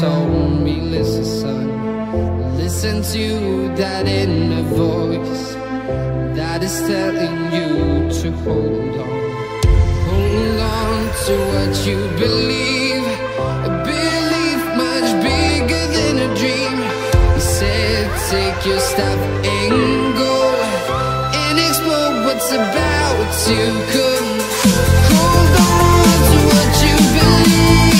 told me, listen son, listen to that inner voice that is telling you to hold on to what you believe. A belief much bigger than a dream. He said take your step and go and explore what's about to come. Hold on to what you believe.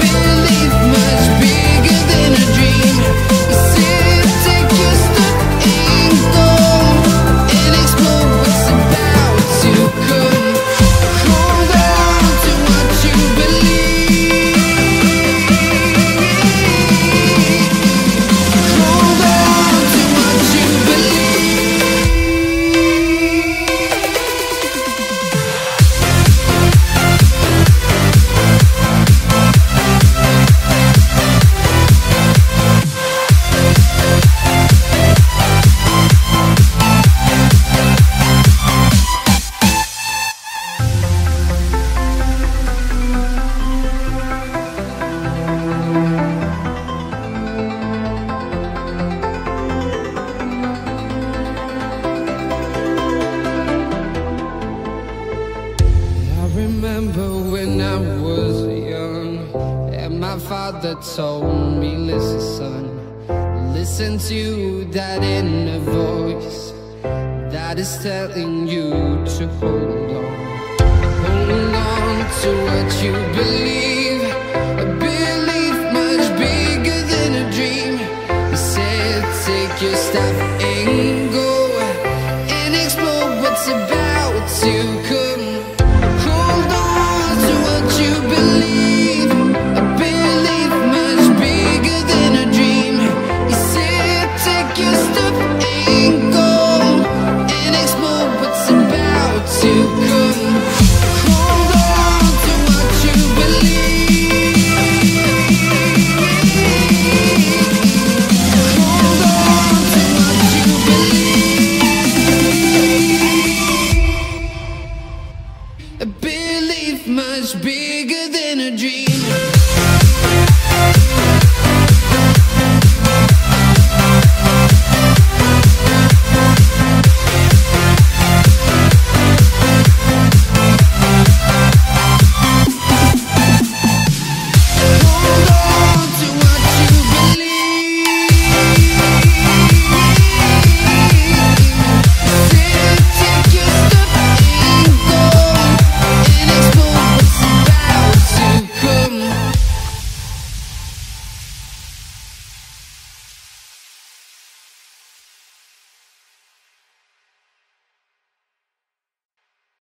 A belief much bigger than a dream. He said take your step and go and explore what's about to come. Told me, listen son, listen to that inner voice that is telling you to hold on to what you believe. A belief much bigger than a dream. He said take your step and